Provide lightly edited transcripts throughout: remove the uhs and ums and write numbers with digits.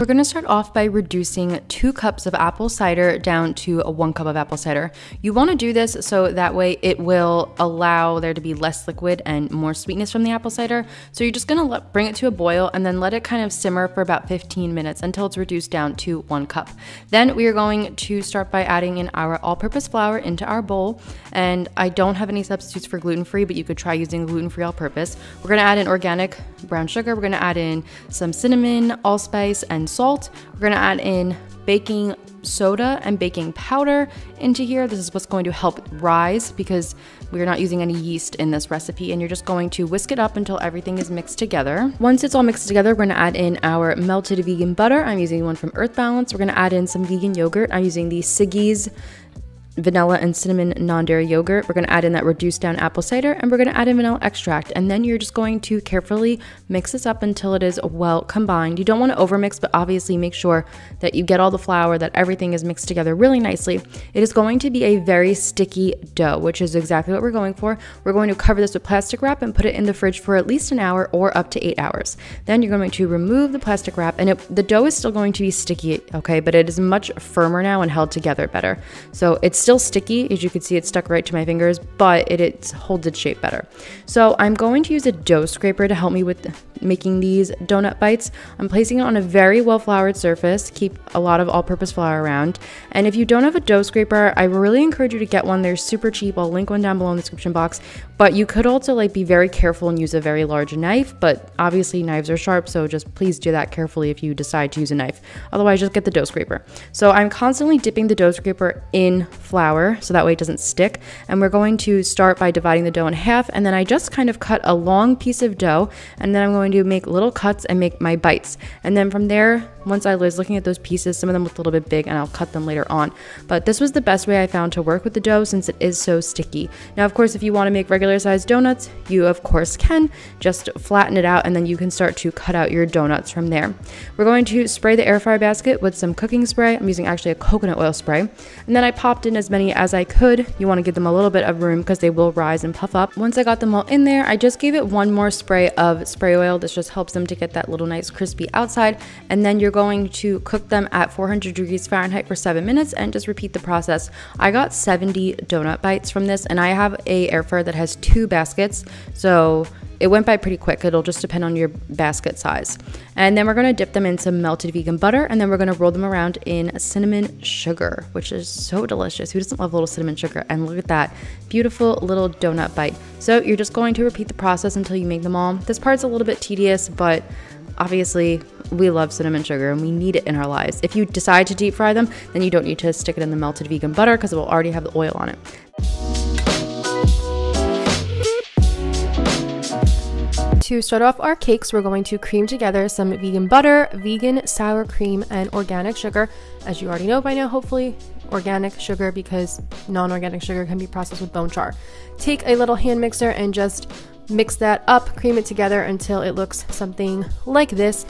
We're gonna start off by reducing 2 cups of apple cider down to 1 cup of apple cider. You wanna do this so that way it will allow there to be less liquid and more sweetness from the apple cider. So you're just gonna bring it to a boil and then let it kind of simmer for about 15 minutes until it's reduced down to 1 cup. Then we are going to start by adding in our all-purpose flour into our bowl. And I don't have any substitutes for gluten-free, but you could try using gluten-free all-purpose. We're gonna add in organic brown sugar. We're gonna add in some cinnamon, allspice, and salt. We're gonna add in baking soda and baking powder into here. This is what's going to help rise because we're not using any yeast in this recipe, and you're just going to whisk it up until everything is mixed together. Once it's all mixed together, we're gonna add in our melted vegan butter. I'm using one from Earth Balance. We're gonna add in some vegan yogurt. I'm using the Siggi's vanilla and cinnamon non-dairy yogurt. We're gonna add in that reduced down apple cider, and we're gonna add in vanilla extract. And then you're just going to carefully mix this up until it is well combined. You don't wanna overmix, but obviously make sure that you get all the flour, that everything is mixed together really nicely. It is going to be a very sticky dough, which is exactly what we're going for. We're going to cover this with plastic wrap and put it in the fridge for at least an hour or up to 8 hours. Then you're going to remove the plastic wrap, and the dough is still going to be sticky, okay? But it is much firmer now and held together better. So it's still sticky, as you can see, it's stuck right to my fingers, but it holds its shape better. So I'm going to use a dough scraper to help me with making these donut bites. I'm placing it on a very well floured surface. Keep a lot of all-purpose flour around. And if you don't have a dough scraper, I really encourage you to get one. They're super cheap. I'll link one down below in the description box. But you could also be very careful and use a very large knife, but obviously knives are sharp, so just please do that carefully if you decide to use a knife. Otherwise, just get the dough scraper. So I'm constantly dipping the dough scraper in flour so that way it doesn't stick, and we're going to start by dividing the dough in half, and then I just kind of cut a long piece of dough, and then I'm going to make little cuts and make my bites. And then from there, once I was looking at those pieces, some of them looked a little bit big and I'll cut them later on, but this was the best way I found to work with the dough since it is so sticky. Now of course, if you want to make regular sized donuts, you of course can just flatten it out, and then you can start to cut out your donuts from there. We're going to spray the air fryer basket with some cooking spray. I'm using actually a coconut oil spray, and then I popped in as many as I could. You want to give them a little bit of room because they will rise and puff up. Once I got them all in there, I just gave it one more spray of spray oil. This just helps them to get that little nice crispy outside, and then you're going to cook them at 400 degrees Fahrenheit for 7 minutes and just repeat the process. I got 70 donut bites from this, and I have a air fryer that has 2 baskets, so it went by pretty quick. It'll just depend on your basket size. And then we're gonna dip them in some melted vegan butter, and then we're gonna roll them around in cinnamon sugar, which is so delicious. Who doesn't love a little cinnamon sugar? And look at that beautiful little donut bite. So you're just going to repeat the process until you make them all. This part's a little bit tedious, but obviously we love cinnamon sugar and we need it in our lives. If you decide to deep fry them, then you don't need to stick it in the melted vegan butter because it will already have the oil on it. To start off our cakes, we're going to cream together some vegan butter, vegan sour cream, and organic sugar. As you already know by now, hopefully, organic sugar, because non-organic sugar can be processed with bone char. Take a little hand mixer and just mix that up, cream it together until it looks something like this.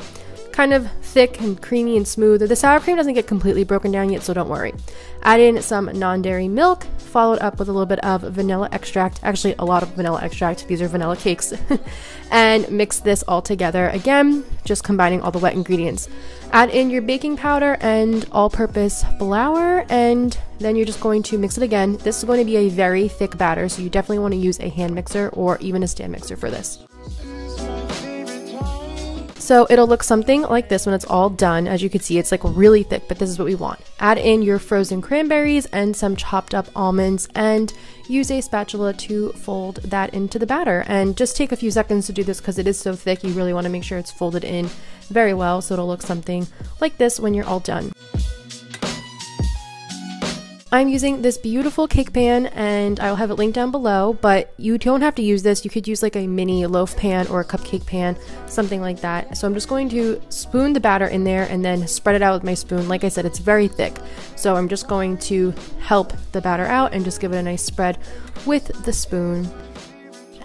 Kind of thick and creamy and smooth. The sour cream doesn't get completely broken down yet, so don't worry. Add in some non-dairy milk, followed up with a little bit of vanilla extract, actually a lot of vanilla extract, these are vanilla cakes, and mix this all together again, just combining all the wet ingredients. Add in your baking powder and all-purpose flour, and then you're just going to mix it again. This is going to be a very thick batter, so you definitely want to use a hand mixer or even a stand mixer for this. So it'll look something like this when it's all done. As you can see, it's really thick, but this is what we want. Add in your frozen cranberries and some chopped up almonds, and use a spatula to fold that into the batter. And just take a few seconds to do this because it is so thick. You really want to make sure it's folded in very well, so it'll look something like this when you're all done. I'm using this beautiful cake pan, and I'll have it linked down below, but you don't have to use this. You could use a mini loaf pan or a cupcake pan, something like that. So I'm just going to spoon the batter in there and then spread it out with my spoon. Like I said, it's very thick. So I'm just going to help the batter out and just give it a nice spread with the spoon.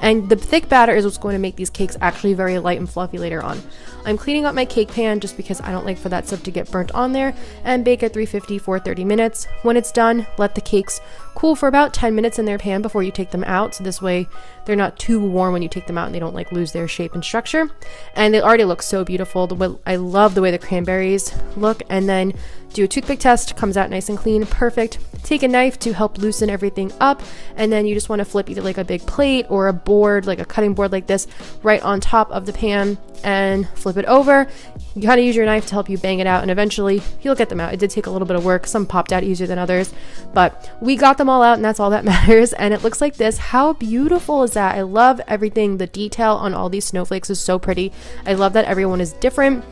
And the thick batter is what's going to make these cakes actually very light and fluffy later on. I'm cleaning up my cake pan just because I don't like for that stuff to get burnt on there, and bake at 350 for 30 minutes. When it's done, let the cakes cool for about 10 minutes in their pan before you take them out, so this way they're not too warm when you take them out and they don't like lose their shape and structure. And they already look so beautiful. I love the way the cranberries look. And then do a toothpick test, comes out nice and clean, perfect. Take a knife to help loosen everything up, and then you just want to flip either like a big plate or a board, like a cutting board like this, right on top of the pan and flip it over. You kind of use your knife to help you bang it out, and eventually you'll get them out. It did take a little bit of work. Some popped out easier than others, but we got them all out, and that's all that matters. And it looks like this. How beautiful is that? I love everything. The detail on all these snowflakes is so pretty. I love that everyone is different.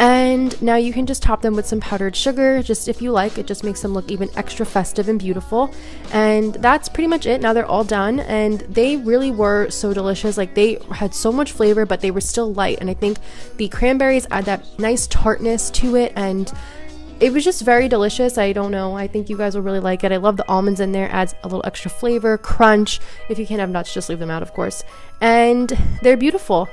And now you can just top them with some powdered sugar, just if you like. It just makes them look even extra festive and beautiful. And that's pretty much it. Now they're all done, and they really were so delicious. Like, they had so much flavor, but they were still light, and I think the cranberries add that nice tartness to it, and it was just very delicious. I don't know, I think you guys will really like it. I love the almonds in there, adds a little extra flavor, crunch. If you can't have nuts, just leave them out, of course. And they're beautiful.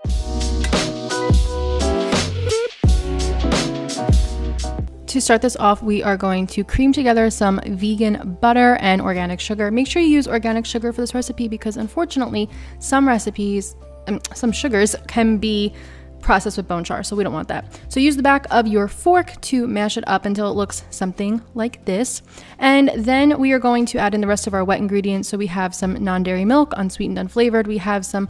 To start this off, we are going to cream together some vegan butter and organic sugar. Make sure you use organic sugar for this recipe, because unfortunately some sugars can be processed with bone char, so we don't want that. So use the back of your fork to mash it up until it looks something like this. And then we are going to add in the rest of our wet ingredients. So we have some non-dairy milk, unsweetened, unflavored. We have some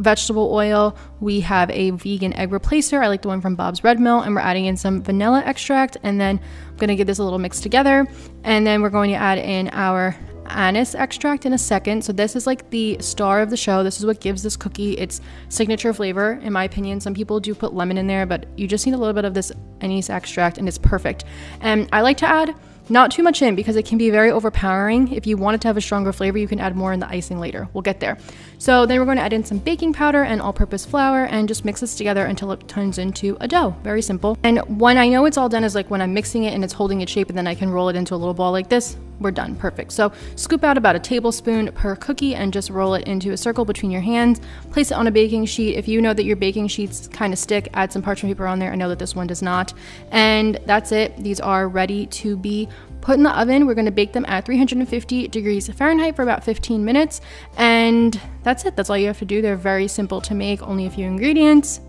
vegetable oil, we have a vegan egg replacer, I like the one from Bob's Red Mill, and we're adding in some vanilla extract. And then I'm gonna get this a little mixed together, and then we're going to add in our anise extract in a second. So this is like the star of the show. This is what gives this cookie its signature flavor, in my opinion. Some people do put lemon in there, but you just need a little bit of this anise extract and it's perfect. And I like to add not too much in, because it can be very overpowering. If you want it to have a stronger flavor, you can add more in the icing later. We'll get there. So then we're going to add in some baking powder and all-purpose flour, and just mix this together until it turns into a dough. Very simple. And when I know it's all done is like when I'm mixing it and it's holding its shape, and then I can roll it into a little ball like this. We're done. Perfect. So scoop out about a tablespoon per cookie and just roll it into a circle between your hands. Place it on a baking sheet. If you know that your baking sheets kind of stick, add some parchment paper on there. I know that this one does not. And that's it. These are ready to be put in the oven. We're going to bake them at 350 degrees Fahrenheit for about 15 minutes. And that's it. That's all you have to do. They're very simple to make, only a few ingredients.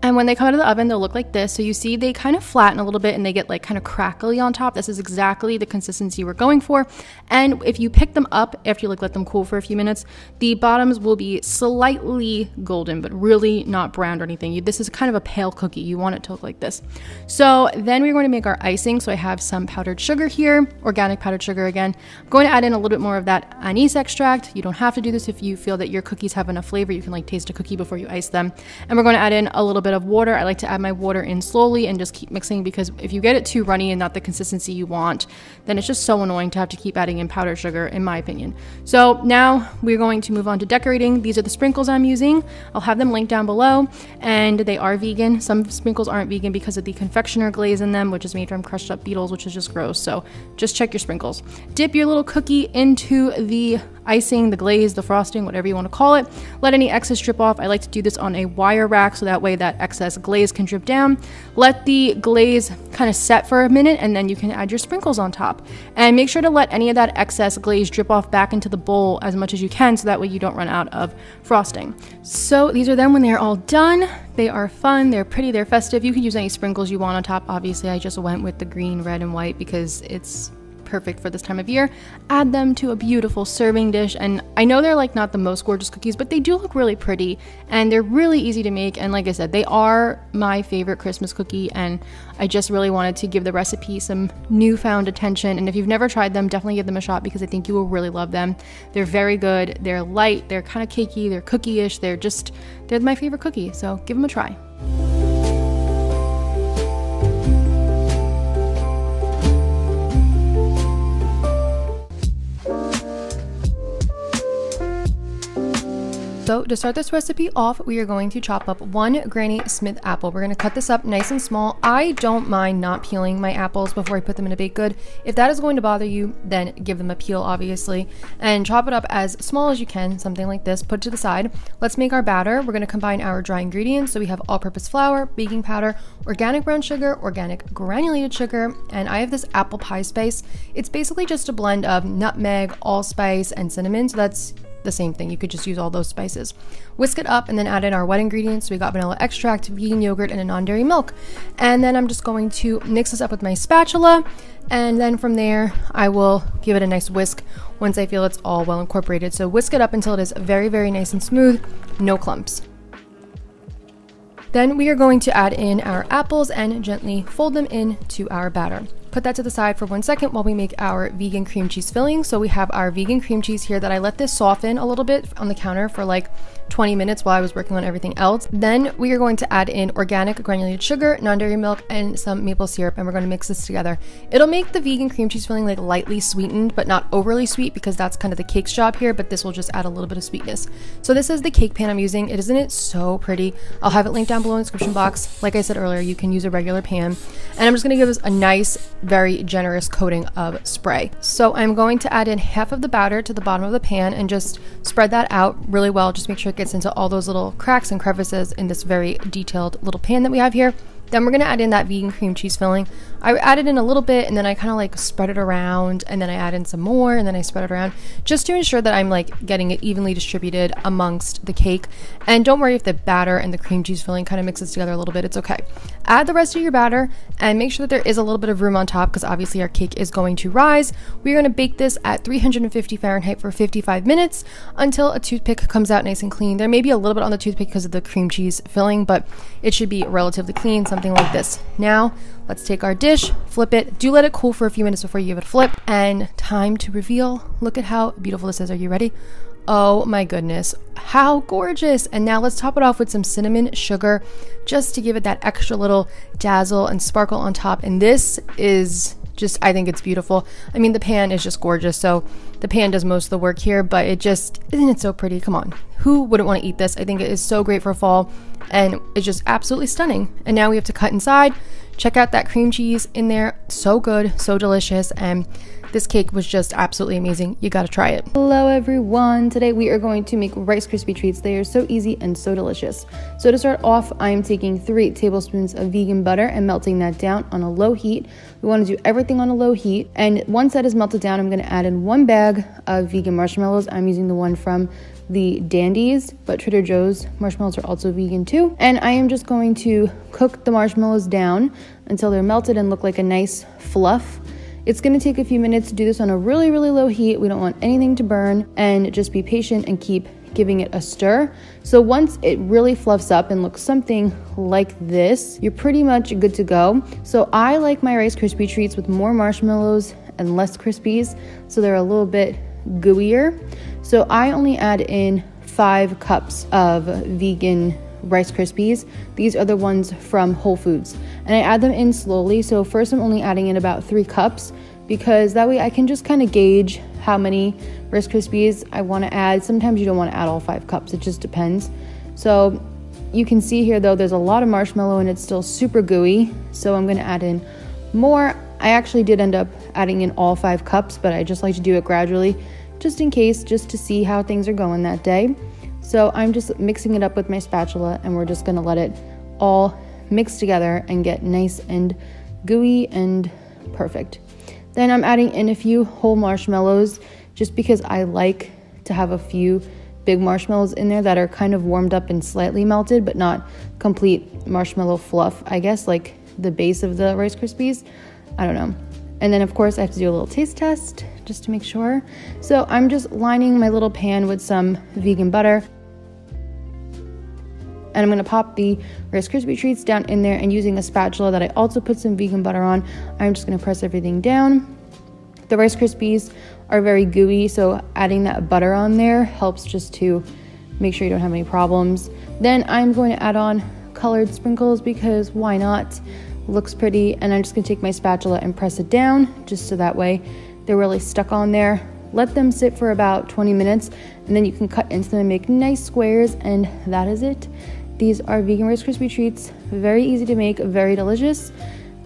And when they come out of the oven, they'll look like this. So you see they kind of flatten a little bit and they get like kind of crackly on top. This is exactly the consistency we're going for. And if you pick them up after you like let them cool for a few minutes, the bottoms will be slightly golden, but really not browned or anything. This is kind of a pale cookie. You want it to look like this. So then we're going to make our icing. So I have some powdered sugar here, organic powdered sugar again. I'm going to add in a little bit more of that anise extract. You don't have to do this if you feel that your cookies have enough flavor. You can like taste a cookie before you ice them. And we're going to add in a little bit of water. I like to add my water in slowly and just keep mixing, because if you get it too runny and not the consistency you want, then it's just so annoying to have to keep adding in powdered sugar, in my opinion. So now we're going to move on to decorating. These are the sprinkles I'm using. I'll have them linked down below, and they are vegan. Some sprinkles aren't vegan because of the confectioner glaze in them, which is made from crushed up beetles, which is just gross. So just check your sprinkles. Dip your little cookie into the icing, the glaze, the frosting, whatever you want to call it. Let any excess drip off. I like to do this on a wire rack, so that way that excess glaze can drip down. Let the glaze kind of set for a minute, and then you can add your sprinkles on top. And make sure to let any of that excess glaze drip off back into the bowl as much as you can, so that way you don't run out of frosting. So these are them when they're all done. They are fun, they're pretty, they're festive. You can use any sprinkles you want on top. Obviously, I just went with the green, red, and white because it's perfect for this time of year. Add them to a beautiful serving dish, and I know they're like not the most gorgeous cookies, but they do look really pretty, and they're really easy to make. And like I said, they are my favorite Christmas cookie, and I just really wanted to give the recipe some newfound attention. And if you've never tried them, definitely give them a shot, because I think you will really love them. They're very good, they're light, they're kind of cakey, they're cookie-ish, they're my favorite cookie, so give them a try. So to start this recipe off, we are going to chop up 1 Granny Smith apple. We're going to cut this up nice and small. I don't mind not peeling my apples before I put them in a baked good. If that is going to bother you, then give them a peel, obviously, and chop it up as small as you can, something like this. Put it to the side. Let's make our batter. We're going to combine our dry ingredients. So we have all-purpose flour, baking powder, organic brown sugar, organic granulated sugar, and I have this apple pie spice. It's basically just a blend of nutmeg, allspice, and cinnamon, so that's the same thing. You could just use all those spices. Whisk it up and then add in our wet ingredients. So we got vanilla extract, vegan yogurt, and a non-dairy milk. And then I'm just going to mix this up with my spatula, and then from there I will give it a nice whisk once I feel it's all well incorporated. So whisk it up until it is very, very nice and smooth, no clumps. Then we are going to add in our apples and gently fold them into our batter. Put that to the side for 1 second while we make our vegan cream cheese filling. So we have our vegan cream cheese here that I let this soften a little bit on the counter for like 20 minutes while I was working on everything else. Then we are going to add in organic granulated sugar, non-dairy milk, and some maple syrup, and we're going to mix this together. It'll make the vegan cream cheese filling like lightly sweetened, but not overly sweet, because that's kind of the cake's job here, but this will just add a little bit of sweetness. So this is the cake pan I'm using. Isn't it so pretty? I'll have it linked down below in the description box. Like I said earlier, you can use a regular pan, and I'm just going to give this a nice, very generous coating of spray. So I'm going to add in half of the batter to the bottom of the pan and just spread that out really well. Just make sure it gets into all those little cracks and crevices in this very detailed little pan that we have here. Then we're going to add in that vegan cream cheese filling. I added in a little bit, and then I kind of like spread it around, and then I add in some more, and then I spread it around, just to ensure that I'm like getting it evenly distributed amongst the cake. And don't worry if the batter and the cream cheese filling kind of mixes together a little bit, it's okay. Add the rest of your batter and make sure that there is a little bit of room on top, because obviously our cake is going to rise. We're going to bake this at 350 Fahrenheit for 55 minutes until a toothpick comes out nice and clean. There may be a little bit on the toothpick because of the cream cheese filling, but it should be relatively clean. Something like this. Now let's take our dish, flip it. Do let it cool for a few minutes before you give it a flip, and time to reveal. Look at how beautiful this is. Are you ready? Oh my goodness, how gorgeous. And now let's top it off with some cinnamon sugar, just to give it that extra little dazzle and sparkle on top. And this is just, I think it's beautiful. I mean, the pan is just gorgeous, so the pan does most of the work here, but it just, isn't it so pretty? Come on, who wouldn't want to eat this? I think it is so great for fall, and it's just absolutely stunning. And now we have to cut inside. Check out that cream cheese in there. So good, so delicious, and this cake was just absolutely amazing. You gotta try it. Hello everyone. Today we are going to make Rice Krispie treats. They are so easy and so delicious. So to start off, I'm taking 3 tablespoons of vegan butter and melting that down on a low heat. We wanna do everything on a low heat. And once that is melted down, I'm gonna add in 1 bag of vegan marshmallows. I'm using the one from the Dandies, but Trader Joe's marshmallows are also vegan too. And I am just going to cook the marshmallows down until they're melted and look like a nice fluff. It's gonna take a few minutes to do this on a really, really low heat. We don't want anything to burn, and just be patient and keep giving it a stir. So once it really fluffs up and looks something like this, you're pretty much good to go. So I like my Rice Krispie treats with more marshmallows and less Krispies, so they're a little bit gooier. So I only add in 5 cups of vegan Rice Krispies. These are the ones from Whole Foods, and I add them in slowly. So first I'm only adding in about 3 cups, because that way I can just kind of gauge how many Rice Krispies I want to add. Sometimes you don't want to add all 5 cups, it just depends. So you can see here though, there's a lot of marshmallow and it's still super gooey, so I'm going to add in more. I actually did end up adding in all 5 cups, but I just like to do it gradually, just in case, just to see how things are going that day. So I'm just mixing it up with my spatula, and we're just gonna let it all mix together and get nice and gooey and perfect. Then I'm adding in a few whole marshmallows, just because I like to have a few big marshmallows in there that are kind of warmed up and slightly melted, but not complete marshmallow fluff, I guess, like the base of the Rice Krispies, I don't know. And then of course I have to do a little taste test just to make sure. So I'm just lining my little pan with some vegan butter, and I'm gonna pop the Rice Krispie treats down in there, and using a spatula that I also put some vegan butter on, I'm just gonna press everything down. The Rice Krispies are very gooey, so adding that butter on there helps just to make sure you don't have any problems. Then I'm going to add on colored sprinkles, because why not? Looks pretty. And I'm just gonna take my spatula and press it down, just so that way they're really stuck on there. Let them sit for about 20 minutes and then you can cut into them and make nice squares, and that is it. These are vegan Rice Krispie treats, very easy to make, very delicious,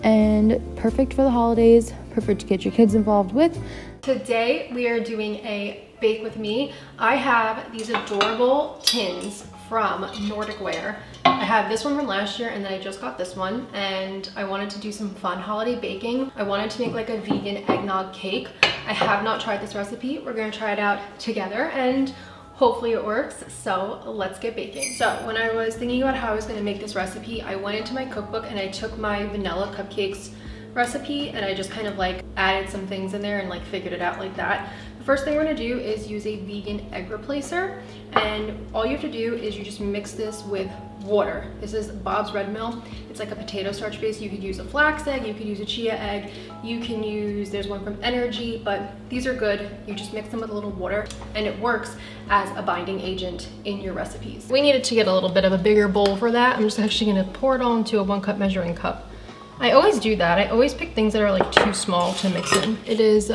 and perfect for the holidays, perfect to get your kids involved with. Today we are doing a bake with me. I have these adorable tins from Nordic Ware. I have this one from last year and then I just got this one, and I wanted to do some fun holiday baking. I wanted to make like a vegan eggnog cake. I have not tried this recipe. We're gonna try it out together and hopefully it works, so let's get baking. So when I was thinking about how I was gonna make this recipe, I went into my cookbook and I took my vanilla cupcakes recipe and I just kind of like added some things in there and like figured it out like that. The first thing we're gonna do is use a vegan egg replacer, and all you have to do is you just mix this with water. This is Bob's Red Mill. It's like a potato starch base. You could use a flax egg, you could use a chia egg, you can use, there's one from Energy, but these are good. You just mix them with a little water and it works as a binding agent in your recipes. We needed to get a little bit of a bigger bowl for that. I'm just actually gonna pour it all into a 1 cup measuring cup. I always do that. I always pick things that are like too small to mix in. It is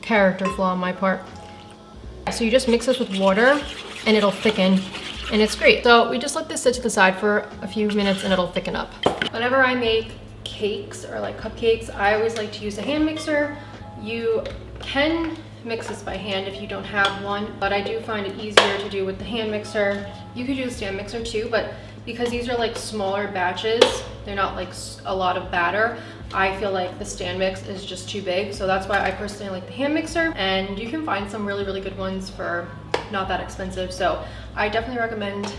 character flaw on my part. So you just mix this with water and it'll thicken and it's great. So we just let this sit to the side for a few minutes and it'll thicken up. Whenever I make cakes or like cupcakes, I always like to use a hand mixer. You can mix this by hand if you don't have one, but I do find it easier to do with the hand mixer. You could use a stand mixer too, but because these are like smaller batches, they're not like a lot of batter, I feel like the stand mix is just too big. So that's why I personally like the hand mixer, and you can find some really, really good ones for not that expensive. So I definitely recommend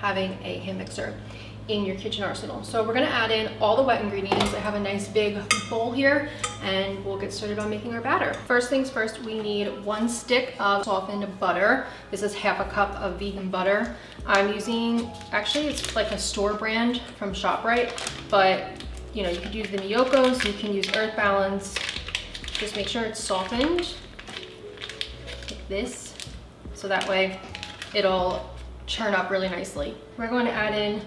having a hand mixer in your kitchen arsenal. So we're gonna add in all the wet ingredients. I have a nice big bowl here and we'll get started on making our batter. First things first, we need 1 stick of softened butter. This is 1/2 cup of vegan butter. I'm using, actually it's like a store brand from ShopRite, but you know, you could use the Miyoko's, you can use Earth Balance. Just make sure it's softened like this, so that way it'll churn up really nicely. We're going to add in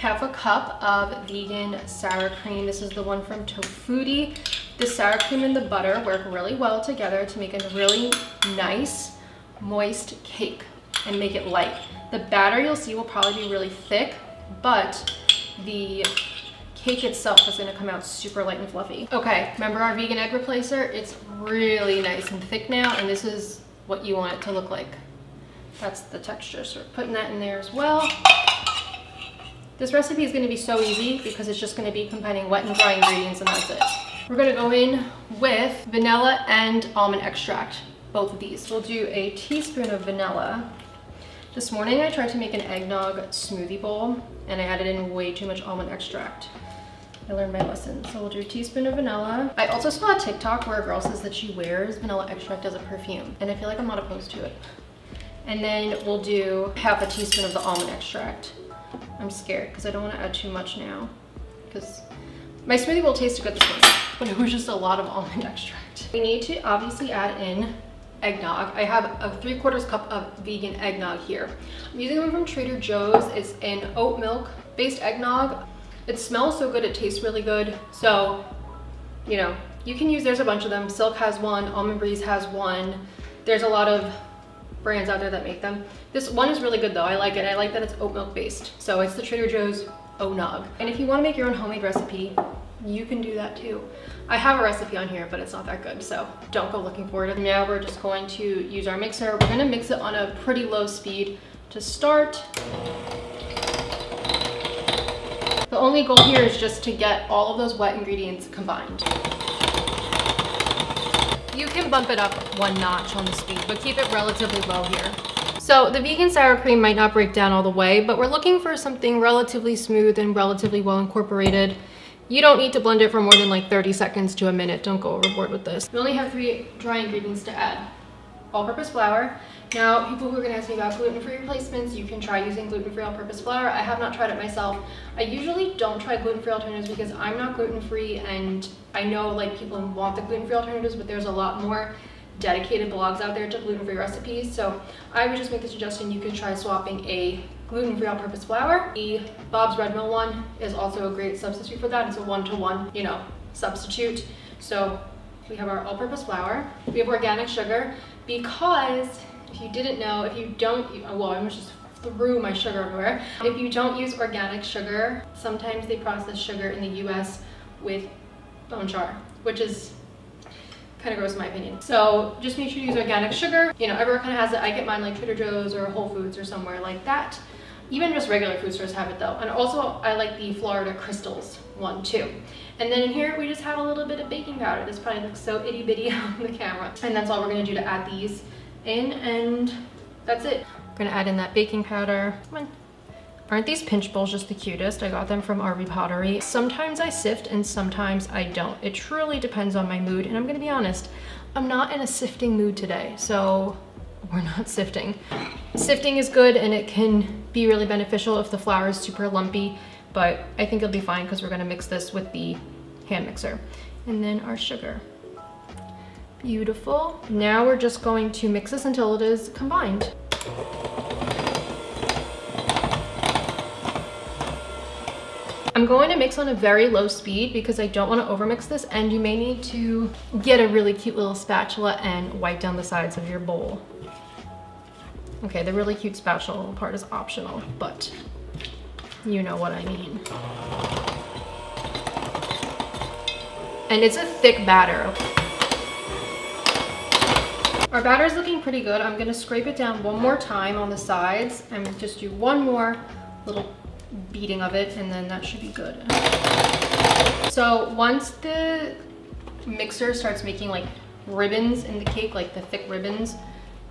1/2 cup of vegan sour cream. This is the one from Tofuti. The sour cream and the butter work really well together to make a really nice, moist cake and make it light. The batter, you'll see, will probably be really thick, but the cake itself is gonna come out super light and fluffy. Okay, remember our vegan egg replacer? It's really nice and thick now, and this is what you want it to look like. That's the texture, so we're putting that in there as well. This recipe is going to be so easy because it's just going to be combining wet and dry ingredients, and that's it. We're going to go in with vanilla and almond extract, both of these. We'll do a teaspoon of vanilla. This morning I tried to make an eggnog smoothie bowl and I added in way too much almond extract. I learned my lesson. So we'll do a teaspoon of vanilla. I also saw a TikTok where a girl says that she wears vanilla extract as a perfume, and I feel like I'm not opposed to it. And then we'll do 1/2 teaspoon of the almond extract. I'm scared because I don't want to add too much now, because my smoothie bowl tasted good this morning, but it was just a lot of almond extract. We need to obviously add in eggnog. I have a 3/4 cup of vegan eggnog here. I'm using one from Trader Joe's. It's an oat milk based eggnog. It smells so good, it tastes really good. So, you know, you can use, there's a bunch of them. Silk has one, Almond Breeze has one. There's a lot of brands out there that make them. This one is really good though, I like it. I like that it's oat milk based. So it's the Trader Joe's Eggnog. And if you wanna make your own homemade recipe, you can do that too. I have a recipe on here, but it's not that good, so don't go looking for it. Now we're just going to use our mixer. We're gonna mix it on a pretty low speed to start. The only goal here is just to get all of those wet ingredients combined. You can bump it up 1 notch on the speed, but keep it relatively low here. So the vegan sour cream might not break down all the way, but we're looking for something relatively smooth and relatively well incorporated. You don't need to blend it for more than like 30 seconds to a minute. Don't go overboard with this. We only have 3 dry ingredients to add. All-purpose flour. Now, people who are gonna ask me about gluten-free replacements, you can try using gluten-free all-purpose flour. I have not tried it myself. I usually don't try gluten-free alternatives because I'm not gluten-free, and I know like people want the gluten-free alternatives, but there's a lot more dedicated blogs out there to gluten-free recipes. So I would just make the suggestion you can try swapping a gluten-free all-purpose flour. The Bob's Red Mill one is also a great substitute for that. It's a 1-to-1, you know, substitute. So we have our all-purpose flour, we have organic sugar, because if you didn't know, if you don't, well, I was just threw my sugar everywhere. If you don't use organic sugar, sometimes they process sugar in the US with bone char, which is kind of gross in my opinion. So just make sure you use organic sugar. You know, everyone kind of has it. I get mine like Trader Joe's or Whole Foods or somewhere like that. Even just regular food stores have it though. And also I like the Florida Crystals one too. And then in here we just have a little bit of baking powder. This probably looks so itty bitty on the camera. And that's all we're gonna do to add these in, and that's it. I'm gonna add in that baking powder. Come on. Aren't these pinch bowls just the cutest? I got them from RV Pottery. Sometimes I sift and sometimes I don't. It truly depends on my mood, and I'm gonna be honest, I'm not in a sifting mood today, so we're not sifting. Sifting is good and it can be really beneficial if the flour is super lumpy, but I think it'll be fine because we're gonna mix this with the hand mixer. And then our sugar. Beautiful. Now we're just going to mix this until it is combined. I'm going to mix on a very low speed because I don't want to overmix this, and you may need to get a really cute little spatula and wipe down the sides of your bowl. Okay, the really cute spatula part is optional, but you know what I mean. And it's a thick batter. Our batter is looking pretty good. I'm going to scrape it down one more time on the sides and just do one more little beating of it, and then that should be good. So once the mixer starts making like ribbons in the cake, like the thick ribbons,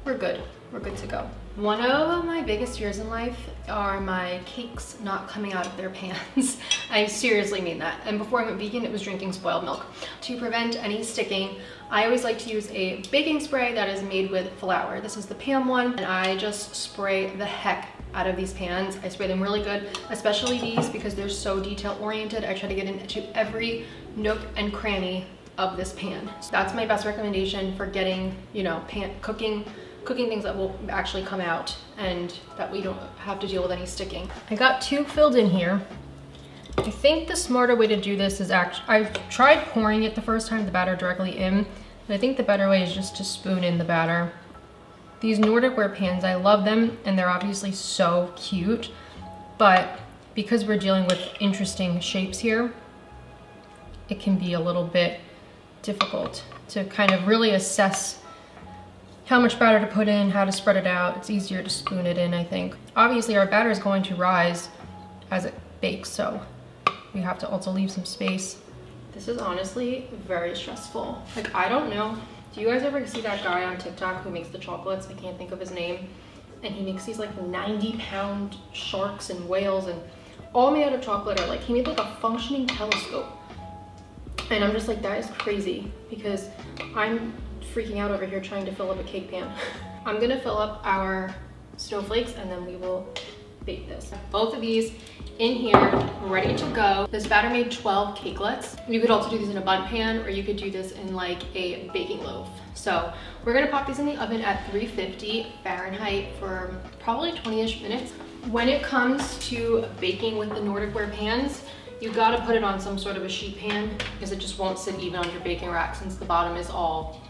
we're good. We're good to go. One of my biggest fears in life are my cakes not coming out of their pans. I seriously mean that. And before I went vegan, it was drinking spoiled milk. To prevent any sticking, I always like to use a baking spray that is made with flour. This is the Pam one, and I just spray the heck out of these pans. I spray them really good, especially these because they're so detail oriented. I try to get into every nook and cranny of this pan. So that's my best recommendation for getting, you know, cooking things that will actually come out and that we don't have to deal with any sticking. I got two filled in here. I think the smarter way to do this is actually, I've tried pouring it the first time, the batter directly in, but I think the better way is just to spoon in the batter. These Nordic Ware pans, I love them, and they're obviously so cute, but because we're dealing with interesting shapes here, it can be a little bit difficult to kind of really assess how much batter to put in, how to spread it out. It's easier to spoon it in, I think. Obviously, our batter is going to rise as it bakes, so we have to also leave some space. This is honestly very stressful. Like, I don't know. Do you guys ever see that guy on TikTok who makes the chocolates? I can't think of his name. And he makes these like 90-pound sharks and whales and all made out of chocolate, or like he made like a functioning telescope. And I'm just like, that is crazy because I'm freaking out over here trying to fill up a cake pan. I'm gonna fill up our snowflakes and then we will bake this. Both of these in here, ready to go. This batter made 12 cakelets. You could also do these in a bun pan, or you could do this in like a baking loaf. So we're gonna pop these in the oven at 350 Fahrenheit for probably 20-ish minutes. When it comes to baking with the Nordic Ware pans, you gotta put it on some sort of a sheet pan because it just won't sit even on your baking rack since the bottom is all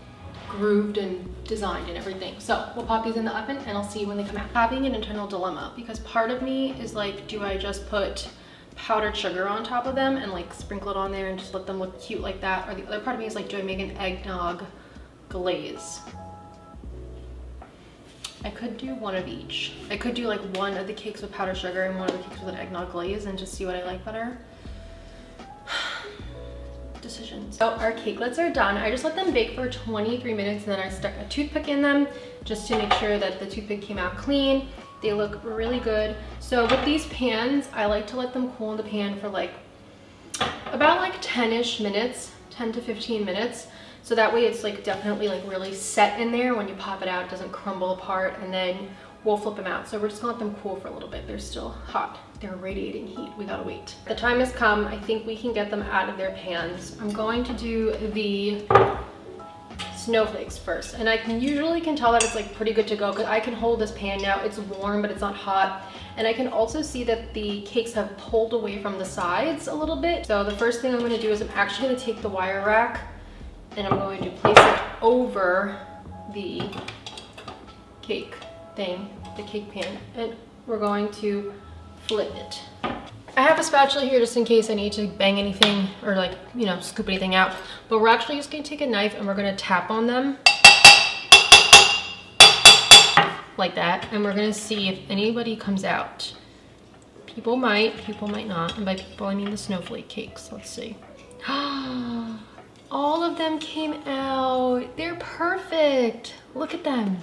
grooved and designed and everything. So we'll pop these in the oven and I'll see you when they come out. Having an internal dilemma because part of me is like, do I just put powdered sugar on top of them and like sprinkle it on there and just let them look cute like that? Or the other part of me is like, do I make an eggnog glaze? I could do one of each. I could do like one of the cakes with powdered sugar and one of the cakes with an eggnog glaze and just see what I like better. Decisions. So our cakelets are done. I just let them bake for 23 minutes and then I stuck a toothpick in them just to make sure that the toothpick came out clean. They look really good. So with these pans, I like to let them cool in the pan for like about like 10-ish minutes, 10 to 15 minutes. So that way it's like definitely like really set in there. When you pop it out, it doesn't crumble apart, and then we'll flip them out. So we're just gonna let them cool for a little bit. They're still hot. They're radiating heat. We gotta wait. The time has come. I think we can get them out of their pans. I'm going to do the snowflakes first. And I can usually can tell that it's like pretty good to go because I can hold this pan now. It's warm, but it's not hot. And I can also see that the cakes have pulled away from the sides a little bit. So the first thing I'm gonna do is I'm actually gonna take the wire rack and I'm going to place it over the cake thing, the cake pan, and we're going to flip it. I have a spatula here just in case I need to bang anything or, like, you know, scoop anything out, but we're actually just going to take a knife and we're going to tap on them like that, and we're going to see if anybody comes out. People might not, and by people I mean the snowflake cakes. Let's see. All of them came out. They're perfect. Look at them.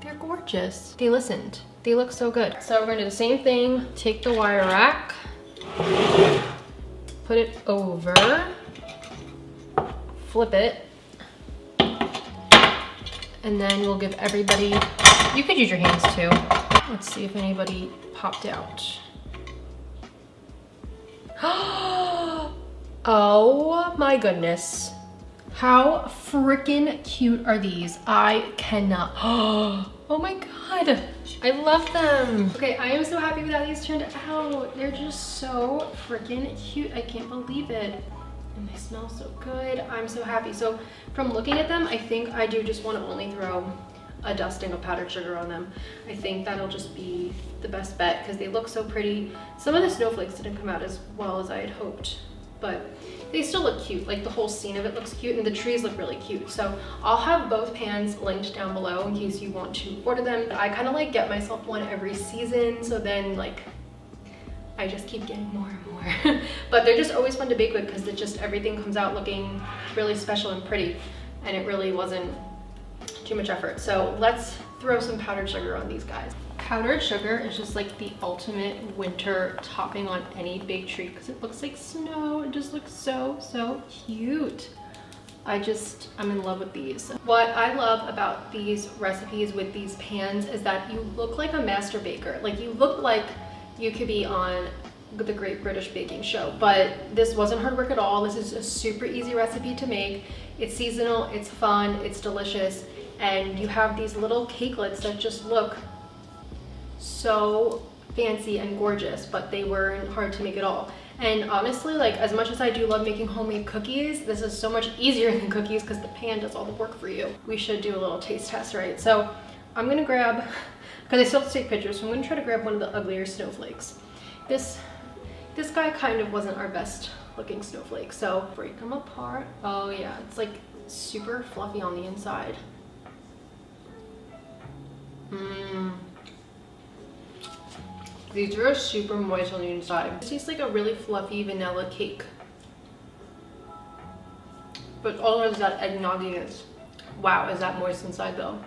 They're gorgeous. They listened. They look so good. So we're gonna do the same thing. Take the wire rack, put it over, flip it, and then we'll give everybody, you could use your hands too. Let's see if anybody popped out. Oh my goodness. How freaking cute are these? I cannot. Oh my God. I love them. Okay, I am so happy with how these turned out. They're just so freaking cute. I can't believe it. And they smell so good. I'm so happy. So from looking at them, I think I do just want to only throw a dusting of powdered sugar on them. I think that'll just be the best bet because they look so pretty. Some of the snowflakes didn't come out as well as I had hoped, but they still look cute. Like, the whole scene of it looks cute and the trees look really cute. So I'll have both pans linked down below in case you want to order them. I kind of like get myself one every season, so then, like, I just keep getting more and more. But they're just always fun to bake with because it just, everything comes out looking really special and pretty, and it really wasn't too much effort. So let's throw some powdered sugar on these guys. Powdered sugar is just like the ultimate winter topping on any big treat because it looks like snow. It just looks so, so cute. I'm in love with these. What I love about these recipes with these pans is that you look like a master baker. Like, you look like you could be on the Great British Baking Show, but this wasn't hard work at all. This is a super easy recipe to make. It's seasonal, it's fun, it's delicious. And you have these little cakelets that just look so fancy and gorgeous, but they weren't hard to make at all. And honestly, like, as much as I do love making homemade cookies, this is so much easier than cookies because the pan does all the work for you. We should do a little taste test, right? So I'm gonna grab, because I still have to take pictures, so I'm gonna try to grab one of the uglier snowflakes. This guy kind of wasn't our best looking snowflake, so break them apart. Oh yeah, it's like super fluffy on the inside. These are super moist on the inside. It tastes like a really fluffy vanilla cake, but all of that eggnogginess. Wow, is that moist inside though?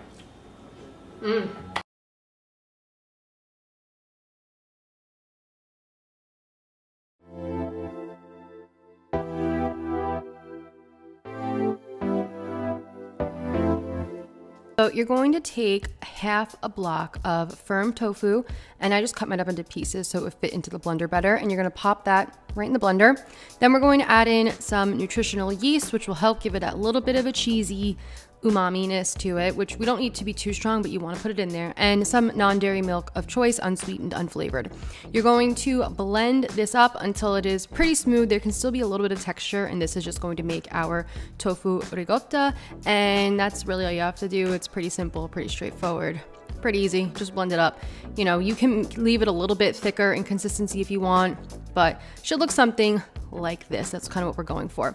So you're going to take half a block of firm tofu, and I just cut mine up into pieces so it would fit into the blender better, and you're going to pop that right in the blender. Then we're going to add in some nutritional yeast, which will help give it a little bit of a cheesy umami-ness to it, which we don't need to be too strong, but you want to put it in there, and some non-dairy milk of choice, unsweetened, unflavored. You're going to blend this up until it is pretty smooth. There can still be a little bit of texture, and this is just going to make our tofu ricotta, and that's really all you have to do. It's pretty simple, pretty straightforward. Pretty easy, just blend it up. You know, you can leave it a little bit thicker in consistency if you want, but should look something like this. That's kind of what we're going for.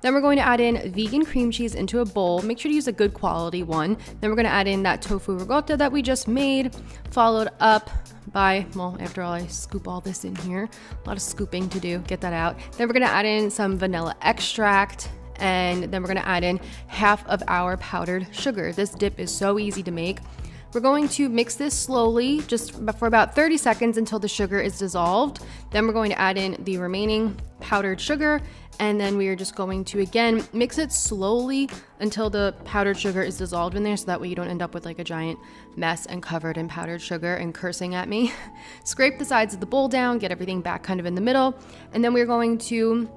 Then we're going to add in vegan cream cheese into a bowl. Make sure to use a good quality one. Then we're going to add in that tofu ricotta that we just made, followed up by, well, after all, I scoop all this in here. A lot of scooping to do, get that out. Then we're going to add in some vanilla extract, and then we're going to add in half of our powdered sugar. This dip is so easy to make. We're going to mix this slowly, just for about 30 seconds until the sugar is dissolved. Then we're going to add in the remaining powdered sugar, and then we are just going to, again, mix it slowly until the powdered sugar is dissolved in there, so that way you don't end up with like a giant mess and covered in powdered sugar and cursing at me. Scrape the sides of the bowl down, get everything back kind of in the middle, and then we're going to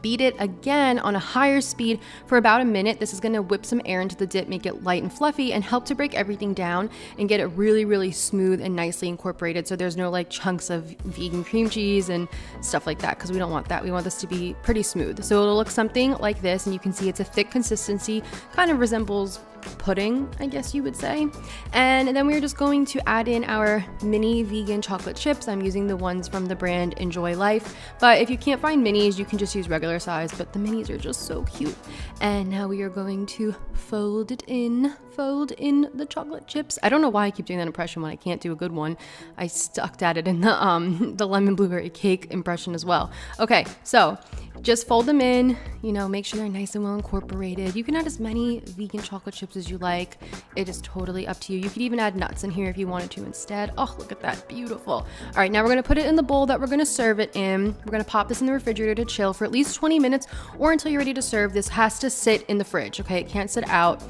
beat it again on a higher speed for about a minute. This is gonna whip some air into the dip, make it light and fluffy, and help to break everything down and get it really, really smooth and nicely incorporated, so there's no like chunks of vegan cream cheese and stuff like that, because we don't want that. We want this to be pretty smooth. So it'll look something like this, and you can see it's a thick consistency, kind of resembles pudding, I guess you would say. And then we're just going to add in our mini vegan chocolate chips. I'm using the ones from the brand Enjoy Life, but if you can't find minis, you can just use regular size, but the minis are just so cute. And now we are going to fold it in, fold in the chocolate chips. I don't know why I keep doing that impression when I can't do a good one. I stuck at it in the lemon blueberry cake impression as well. Okay, so just fold them in, you know, make sure they're nice and well incorporated. You can add as many vegan chocolate chips as you like. It is totally up to you. You could even add nuts in here if you wanted to instead. Oh, look at that, beautiful. All right, now we're gonna put it in the bowl that we're gonna serve it in. We're gonna pop this in the refrigerator to chill for at least 20 minutes or until you're ready to serve. This has to sit in the fridge, okay? It can't sit out.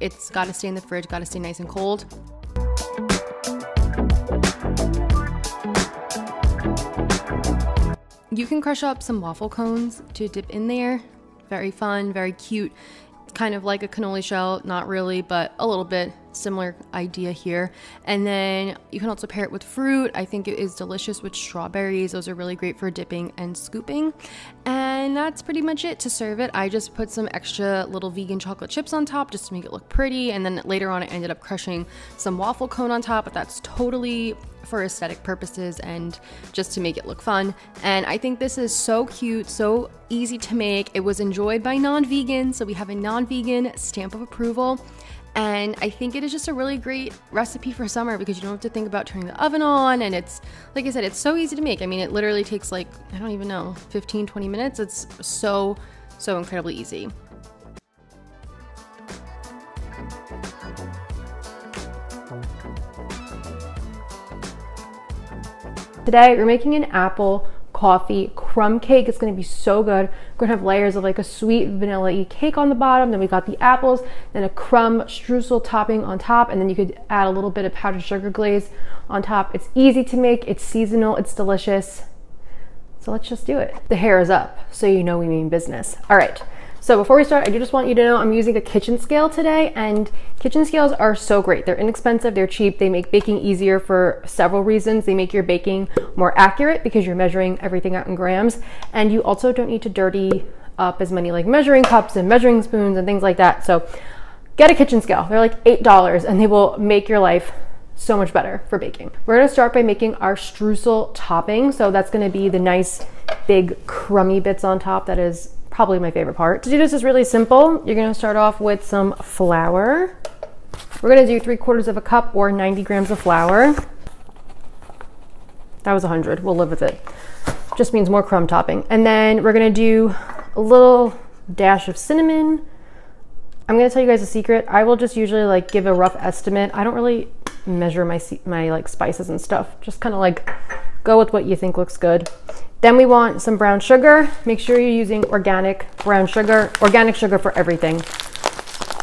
It's gotta stay in the fridge, gotta stay nice and cold. You can crush up some waffle cones to dip in there. Very fun, very cute. Kind of like a cannoli shell, not really, but a little bit similar idea here. And then you can also pair it with fruit. I think it is delicious with strawberries. Those are really great for dipping and scooping. And that's pretty much it to serve it. I just put some extra little vegan chocolate chips on top just to make it look pretty. And then later on, I ended up crushing some waffle cone on top, but that's totally for aesthetic purposes and just to make it look fun. And I think this is so cute, so easy to make. It was enjoyed by non-vegans, so we have a non-vegan stamp of approval. And I think it is just a really great recipe for summer because you don't have to think about turning the oven on, and it's, like I said, it's so easy to make. I mean, it literally takes like, I don't even know, 15, 20 minutes. It's so, so incredibly easy. Today, we're making an apple coffee crumb cake. It's gonna be so good. We're gonna have layers of like a sweet vanilla-y cake on the bottom, then we got the apples, then a crumb streusel topping on top, and then you could add a little bit of powdered sugar glaze on top. It's easy to make, it's seasonal, it's delicious. So let's just do it. The hair is up, so you know we mean business. All right, so before we start, I do just want you to know I'm using a kitchen scale today, and kitchen scales are so great. They're inexpensive, they're cheap, they make baking easier for several reasons. They make your baking more accurate because you're measuring everything out in grams, and you also don't need to dirty up as many like measuring cups and measuring spoons and things like that. So get a kitchen scale. They're like $8 and they will make your life so much better for baking. We're gonna start by making our streusel topping. So that's gonna be the nice big crummy bits on top. That is probably my favorite part. To do this is really simple. You're gonna start off with some flour. We're gonna do 3/4 cup or 90 grams of flour. That was 100, we'll live with it. Just means more crumb topping. And then we're gonna do a little dash of cinnamon. I'm gonna tell you guys a secret. I will just usually like give a rough estimate. I don't really measure my like spices and stuff. Just kind of like go with what you think looks good. Then we want some brown sugar. Make sure you're using organic brown sugar, organic sugar for everything.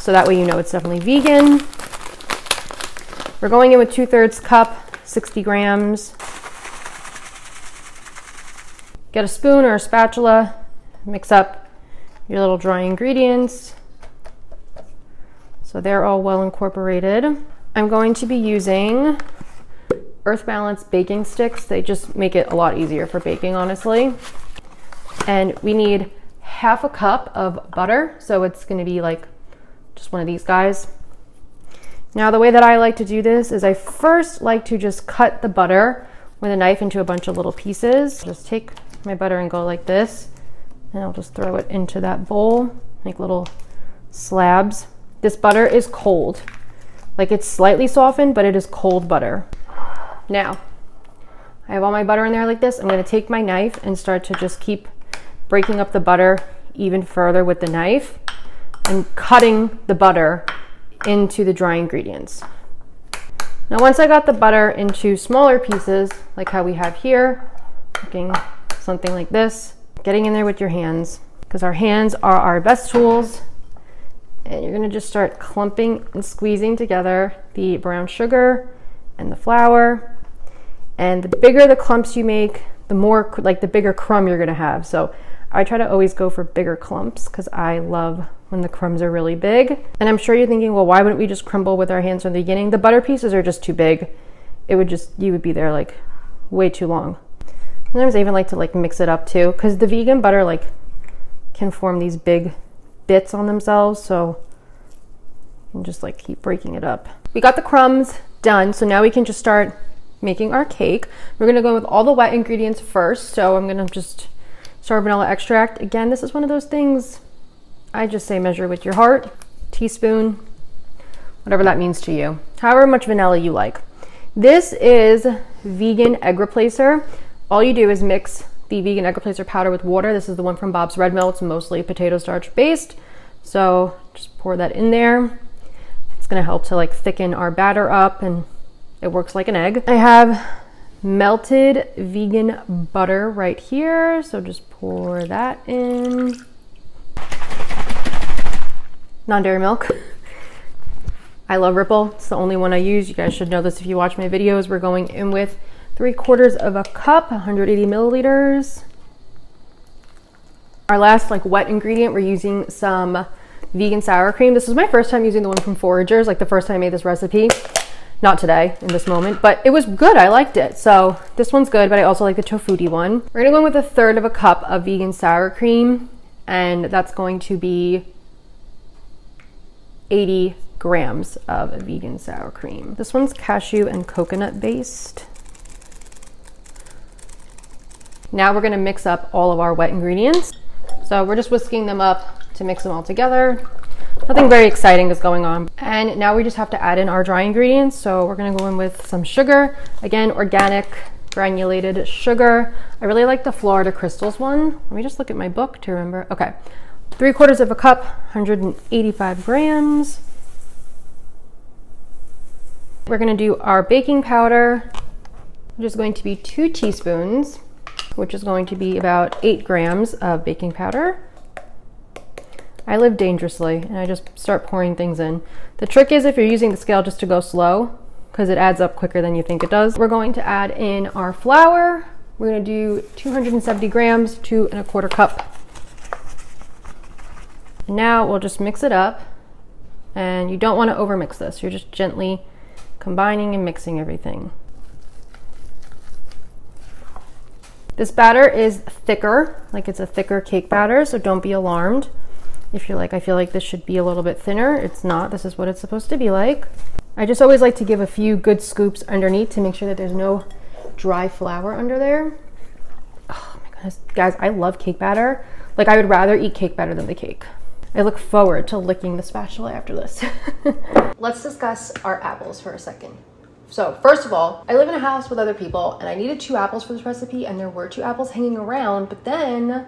So that way you know it's definitely vegan. We're going in with 2/3 cup, 60 grams. Get a spoon or a spatula, mix up your little dry ingredients so they're all well incorporated. I'm going to be using Earth Balance baking sticks. They just make it a lot easier for baking, honestly. And we need 1/2 cup of butter. So it's gonna be like just one of these guys. Now, the way that I like to do this is I first like to just cut the butter with a knife into a bunch of little pieces. Just take my butter and go like this, and I'll just throw it into that bowl, make little slabs. This butter is cold. Like, it's slightly softened, but it is cold butter. Now, I have all my butter in there like this. I'm gonna take my knife and start to just keep breaking up the butter even further with the knife and cutting the butter into the dry ingredients. Now, once I got the butter into smaller pieces, like how we have here, looking something like this, getting in there with your hands, because our hands are our best tools, and you're gonna just start clumping and squeezing together the brown sugar and the flour. And the bigger the clumps you make, the bigger crumb you're gonna have. So I try to always go for bigger clumps because I love when the crumbs are really big. And I'm sure you're thinking, well, why wouldn't we just crumble with our hands from the beginning? The butter pieces are just too big. It would just, you would be there like way too long. Sometimes I even like to like mix it up too, because the vegan butter like can form these big bits on themselves. So you can just like keep breaking it up. We got the crumbs done. So now we can just start making our cake. We're gonna go with all the wet ingredients first. So I'm gonna just start vanilla extract. Again, this is one of those things I just say measure with your heart, teaspoon, whatever that means to you. However much vanilla you like. This is vegan egg replacer. All you do is mix the vegan egg replacer powder with water. This is the one from Bob's Red Mill. It's mostly potato starch based. So just pour that in there. It's gonna help to like thicken our batter up and it works like an egg. I have melted vegan butter right here. So just pour that in. Non-dairy milk. I love Ripple. It's the only one I use. You guys should know this if you watch my videos. We're going in with 3/4 of a cup, 180 milliliters. Our last like wet ingredient, we're using some vegan sour cream. This is my first time using the one from Foragers, like the first time I made this recipe. Not today, in this moment, but it was good. I liked it. So this one's good, but I also like the Tofuti one. We're gonna go in with 1/3 of a cup of vegan sour cream, and that's going to be 80 grams of vegan sour cream. This one's cashew and coconut based. Now we're gonna mix up all of our wet ingredients. So we're just whisking them up to mix them all together. Nothing very exciting is going on. And now we just have to add in our dry ingredients. So we're gonna go in with some sugar. Again, organic granulated sugar. I really like the Florida Crystals one. Let me just look at my book to remember. Okay. 3/4 of a cup, 185 grams. We're gonna do our baking powder, which is going to be 2 teaspoons, which is going to be about 8 grams of baking powder. I live dangerously and I just start pouring things in. The trick is if you're using the scale just to go slow because it adds up quicker than you think it does. We're going to add in our flour. We're gonna do 270 grams, 2 1/4 cup. Now we'll just mix it up, and you don't want to overmix this. You're just gently combining and mixing everything. This batter is thicker, like it's a thicker cake batter, so don't be alarmed. If you're like, I feel like this should be a little bit thinner, it's not. This is what it's supposed to be like. I just always like to give a few good scoops underneath to make sure that there's no dry flour under there. Oh my goodness, guys, I love cake batter. Like, I would rather eat cake batter than the cake. I look forward to licking the spatula after this. Let's discuss our apples for a second. So first of all, I live in a house with other people and I needed 2 apples for this recipe, and there were 2 apples hanging around, but then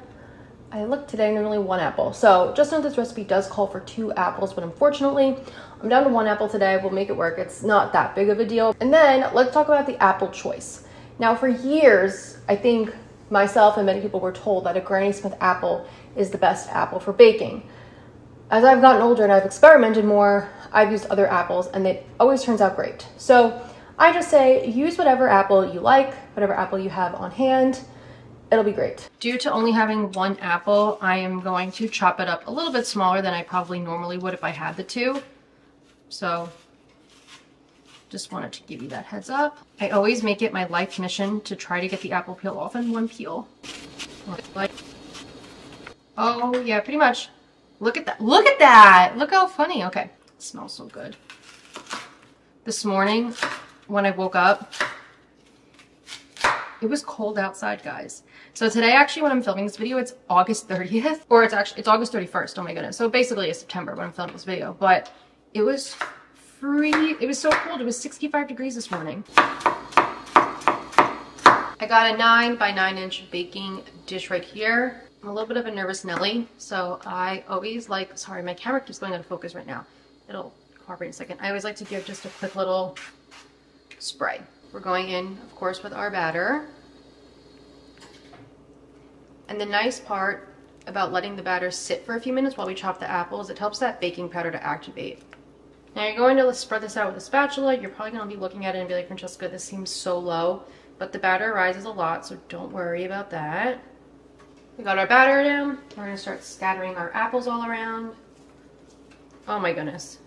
I looked today and there's only 1 apple. So just know this recipe does call for 2 apples, but unfortunately I'm down to 1 apple today. We'll make it work. It's not that big of a deal. And then let's talk about the apple choice. Now for years, I think myself and many people were told that a Granny Smith apple is the best apple for baking. As I've gotten older and I've experimented more, I've used other apples and it always turns out great. So I just say, use whatever apple you like, whatever apple you have on hand, it'll be great. Due to only having 1 apple, I am going to chop it up a little bit smaller than I probably normally would if I had the 2. So just wanted to give you that heads up. I always make it my life mission to try to get the apple peel off in 1 peel. Oh yeah, pretty much. Look at that. Look at that. Look how funny. Okay. It smells so good. This morning when I woke up, it was cold outside, guys. So today, actually, when I'm filming this video, it's August 30th, or it's August 31st. Oh my goodness. So basically it's September when I'm filming this video, but it was it was so cold. It was 65 degrees this morning. I got a 9 by 9 inch baking dish right here. I'm a little bit of a nervous Nelly, so I always like, sorry, my camera keeps going out of focus right now. It'll cooperate in a second. I always like to give just a quick little spray. We're going in, of course, with our batter. And the nice part about letting the batter sit for a few minutes while we chop the apples, it helps that baking powder to activate. Now you're going to spread this out with a spatula. You're probably going to be looking at it and be like, Francesca, this seems so low, but the batter rises a lot, so don't worry about that. We got our batter down. We're gonna start scattering our apples all around. Oh my goodness.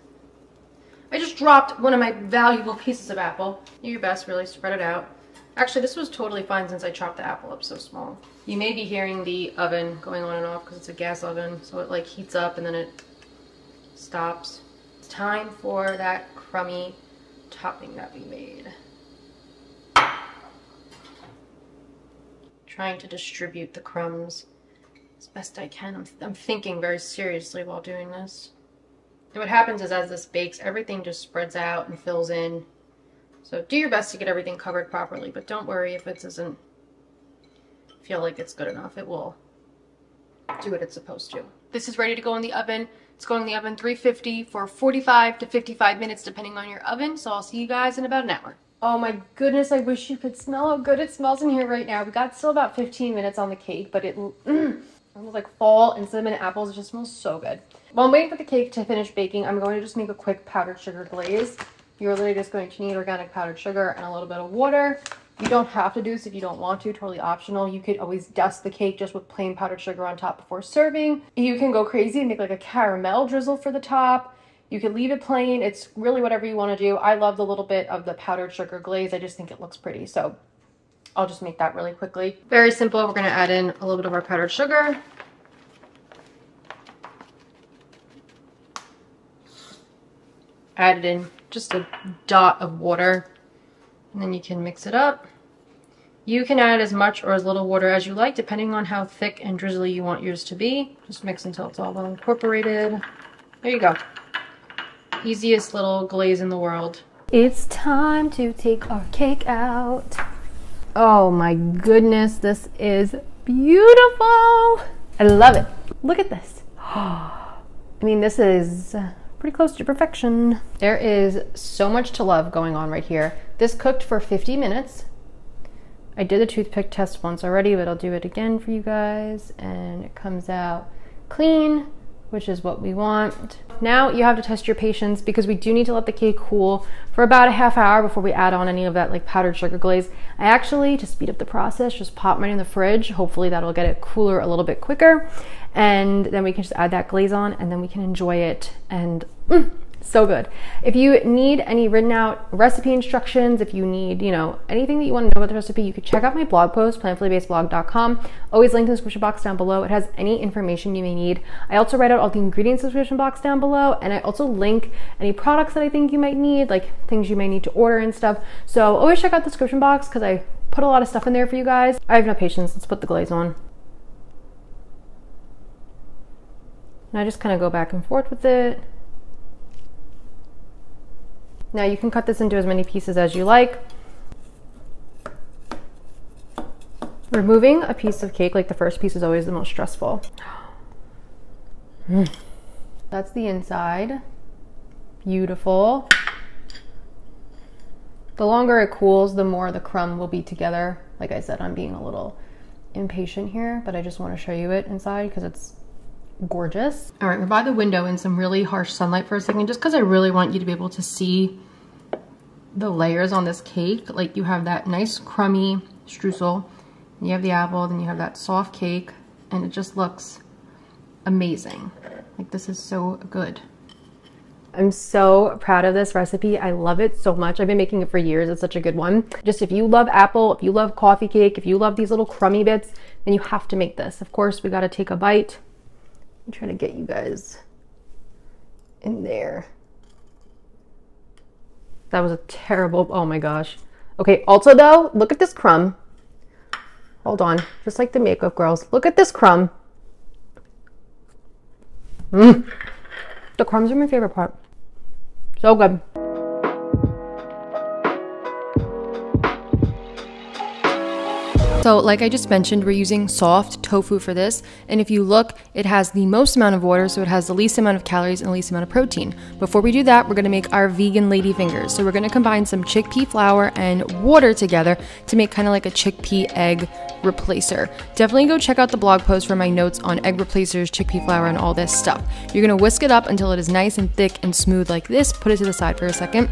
I just dropped one of my valuable pieces of apple. Do your best, really spread it out. Actually, this was totally fine since I chopped the apple up so small. You may be hearing the oven going on and off because it's a gas oven, so it like heats up and then it stops. It's time for that crummy topping that we made. Trying to distribute the crumbs as best I can. I'm thinking very seriously while doing this. And what happens is as this bakes, everything just spreads out and fills in. So do your best to get everything covered properly, but don't worry if it doesn't feel like it's good enough. It will do what it's supposed to. This is ready to go in the oven. It's going in the oven 350 for 45 to 55 minutes depending on your oven. So I'll see you guys in about an hour. Oh my goodness, I wish you could smell how good it smells in here right now. We got still about 15 minutes on the cake, but it smells like fall and cinnamon apples. It just smells so good. While I'm waiting for the cake to finish baking, I'm going to just make a quick powdered sugar glaze. You're literally just going to need organic powdered sugar and a little bit of water. You don't have to do this if you don't want to, totally optional. You could always dust the cake just with plain powdered sugar on top before serving. You can go crazy and make like a caramel drizzle for the top. You can leave it plain. It's really whatever you want to do. I love the little bit of the powdered sugar glaze. I just think it looks pretty. So I'll just make that really quickly. Very simple. We're going to add in a little bit of our powdered sugar. Added in just a dot of water. And then you can mix it up. You can add as much or as little water as you like, depending on how thick and drizzly you want yours to be. Just mix until it's all well incorporated. There you go. Easiest little glaze in the world. It's time to take our cake out. Oh my goodness, this is beautiful. I love it. Look at this. I mean, this is pretty close to perfection. There is so much to love going on right here. This cooked for 50 minutes. I did the toothpick test once already, but I'll do it again for you guys. And it comes out clean, which is what we want. Now you have to test your patience because we do need to let the cake cool for about a half hour before we add on any of that like powdered sugar glaze. I actually, to speed up the process, just pop mine in the fridge. Hopefully that'll get it cooler a little bit quicker. And then we can just add that glaze on and then we can enjoy it and so good. If you need any written out recipe instructions, if you need, you know, anything that you want to know about the recipe, you could check out my blog post, plantifullybasedblog.com. Always linked in the description box down below. It has any information you may need. I also write out all the ingredients in the description box down below, and I also link any products that I think you might need, like things you may need to order and stuff. So always check out the description box because I put a lot of stuff in there for you guys. I have no patience. Let's put the glaze on. And I just kind of go back and forth with it. Now you can cut this into as many pieces as you like. Removing a piece of cake, like the first piece, is always the most stressful. That's the inside. Beautiful. The longer it cools, the more the crumb will be together. Like I said, I'm being a little impatient here, but I just want to show you it inside because it's gorgeous. All right, we're by the window in some really harsh sunlight for a second, just because I really want you to be able to see the layers on this cake. Like you have that nice crummy streusel, and you have the apple, then you have that soft cake, and it just looks amazing. Like this is so good. I'm so proud of this recipe. I love it so much. I've been making it for years. It's such a good one. Just if you love apple, if you love coffee cake, if you love these little crummy bits, then you have to make this. Of course, we got to take a bite. I'm trying to get you guys in there. That was a terrible, oh my gosh. Okay, also though, look at this crumb. Hold on, just like the makeup girls. Look at this crumb. The crumbs are my favorite part. So good. So like I just mentioned, we're using soft tofu for this, and if you look, it has the most amount of water, so it has the least amount of calories and the least amount of protein. Before we do that, we're going to make our vegan lady fingers. So we're going to combine some chickpea flour and water together to make kind of like a chickpea egg replacer. Definitely go check out the blog post for my notes on egg replacers, chickpea flour, and all this stuff. You're going to whisk it up until it is nice and thick and smooth like this. Put it to the side for a second.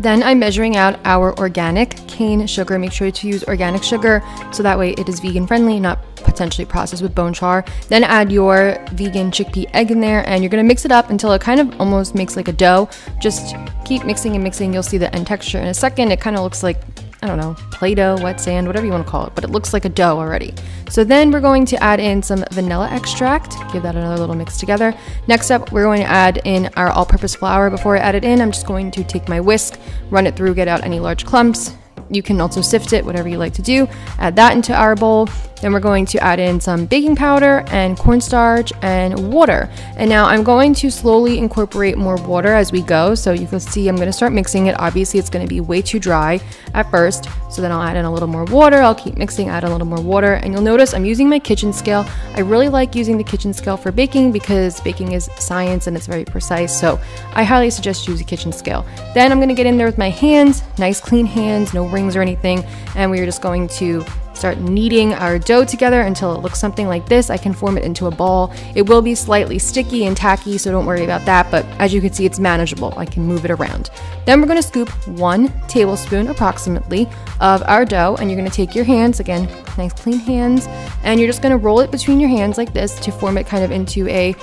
Then I'm measuring out our organic cane sugar. Make sure to use organic sugar so that way it is vegan friendly, not potentially processed with bone char. Then add your vegan chickpea egg in there and you're gonna mix it up until it kind of almost makes like a dough. Just keep mixing and mixing. You'll see the end texture in a second. It kind of looks like, I don't know, Play-Doh, wet sand, whatever you want to call it, but it looks like a dough already. So then we're going to add in some vanilla extract, give that another little mix together. Next up, we're going to add in our all-purpose flour. Before I add it in, I'm just going to take my whisk, run it through, get out any large clumps. You can also sift it, whatever you like to do. Add that into our bowl. Then we're going to add in some baking powder and cornstarch and water. And now I'm going to slowly incorporate more water as we go. So you can see I'm going to start mixing it. Obviously, it's going to be way too dry at first. So then I'll add in a little more water. I'll keep mixing, add a little more water. And you'll notice I'm using my kitchen scale. I really like using the kitchen scale for baking because baking is science and it's very precise. So I highly suggest you use a kitchen scale. Then I'm going to get in there with my hands, nice clean hands, no rings or anything. And we're just going to start kneading our dough together until it looks something like this. I can form it into a ball. It will be slightly sticky and tacky, so don't worry about that, but as you can see, it's manageable. I can move it around. Then we're gonna scoop 1 tablespoon approximately of our dough, and you're gonna take your hands, again, nice clean hands, and you're just gonna roll it between your hands like this to form it kind of into a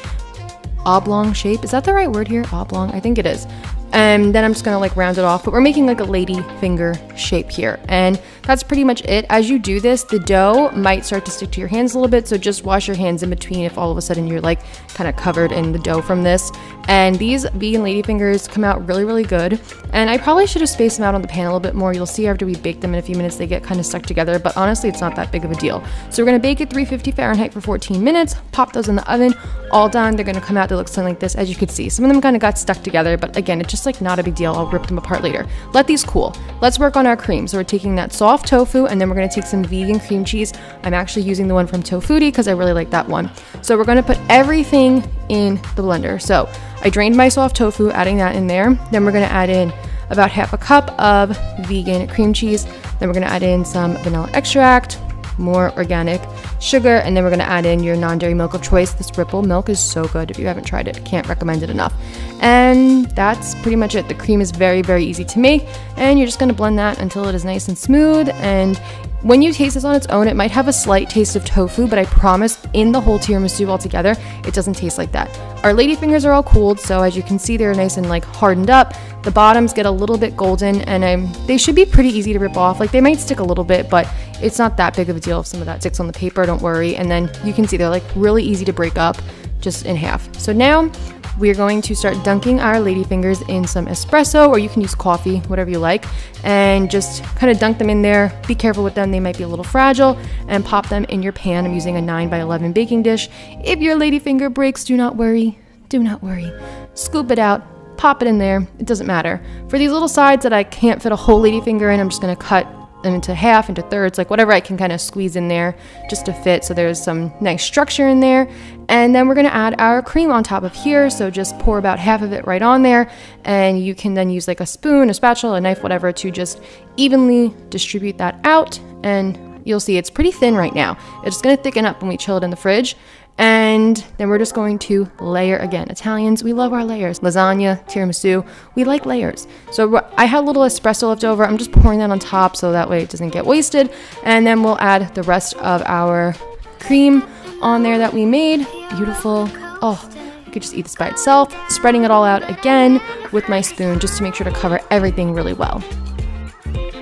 oblong shape. Is that the right word here? Oblong, I think it is. And then I'm just gonna like round it off, but we're making like a lady finger shape here. And that's pretty much it. As you do this, the dough might start to stick to your hands a little bit. So just wash your hands in between if all of a sudden you're like kind of covered in the dough from this. And these vegan lady fingers come out really, really good. And I probably should have spaced them out on the pan a little bit more. You'll see after we bake them in a few minutes, they get kind of stuck together, but honestly, it's not that big of a deal. So we're gonna bake at 350 Fahrenheit for 14 minutes, pop those in the oven, all done. They're gonna come out, they look something like this. As you can see, some of them kind of got stuck together, but again, it just like not a big deal. I'll rip them apart later. Let these cool. Let's work on our cream. So we're taking that soft tofu and then we're going to take some vegan cream cheese. I'm actually using the one from Tofuti because I really like that one. So we're going to put everything in the blender. So I drained my soft tofu, adding that in there. Then we're going to add in about half a cup of vegan cream cheese. Then we're going to add in some vanilla extract, more organic sugar, and then we're going to add in your non-dairy milk of choice. This Ripple milk is so good. If you haven't tried it, I can't recommend it enough. And that's pretty much it. The cream is very, very easy to make, and you're just going to blend that until it is nice and smooth. And when you taste this on its own, it might have a slight taste of tofu, but I promise in the whole tiramisu altogether, it doesn't taste like that. Our lady fingers are all cooled, so as you can see, they're nice and like hardened up. The bottoms get a little bit golden, and they should be pretty easy to rip off. Like, they might stick a little bit, but it's not that big of a deal if some of that sticks on the paper, don't worry. And then you can see they're like really easy to break up, just in half. So now we're going to start dunking our lady fingers in some espresso, or you can use coffee, whatever you like, and just kind of dunk them in there. Be careful with them, they might be a little fragile, and pop them in your pan. I'm using a 9x11 baking dish. If your lady finger breaks, do not worry, do not worry. Scoop it out, pop it in there, it doesn't matter. For these little sides that I can't fit a whole lady finger in, I'm just gonna cut them into half, into thirds, like whatever I can kind of squeeze in there just to fit, so there's some nice structure in there. And then we're gonna add our cream on top of here, so just pour about half of it right on there, and you can then use like a spoon, a spatula, a knife, whatever, to just evenly distribute that out. And you'll see it's pretty thin right now. It's gonna thicken up when we chill it in the fridge. And then we're just going to layer again. Italians, we love our layers. Lasagna, tiramisu, we like layers. So I had a little espresso left over. I'm just pouring that on top so that way it doesn't get wasted. And then we'll add the rest of our cream on there that we made. Beautiful. Oh, I could just eat this by itself. Spreading it all out again with my spoon just to make sure to cover everything really well.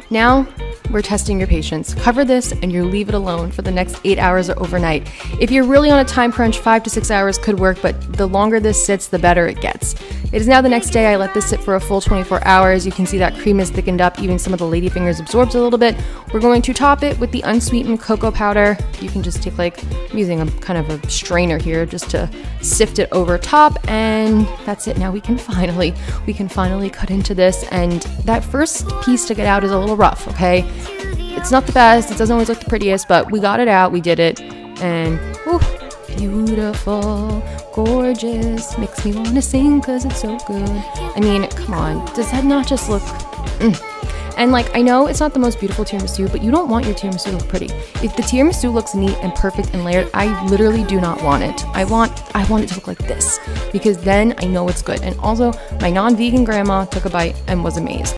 Now, we're testing your patience. Cover this and you leave it alone for the next 8 hours or overnight. If you're really on a time crunch, 5 to 6 hours could work, but the longer this sits, the better it gets. It is now the next day. I let this sit for a full 24 hours. You can see that cream is thickened up. Even some of the lady fingers absorbed a little bit. We're going to top it with the unsweetened cocoa powder. You can just take like, I'm using a kind of a strainer here just to sift it over top, and that's it. Now we can finally cut into this, and that first piece to get out is a little rough, okay? It's not the best, it doesn't always look the prettiest, but we got it out, we did it, and whew, beautiful, gorgeous, makes me want to sing because it's so good. I mean, come on, does that not just look... And like, I know it's not the most beautiful tiramisu, but you don't want your tiramisu to look pretty. If the tiramisu looks neat and perfect and layered, I literally do not want it. I want it to look like this, because then I know it's good. And also, my non-vegan grandma took a bite and was amazed.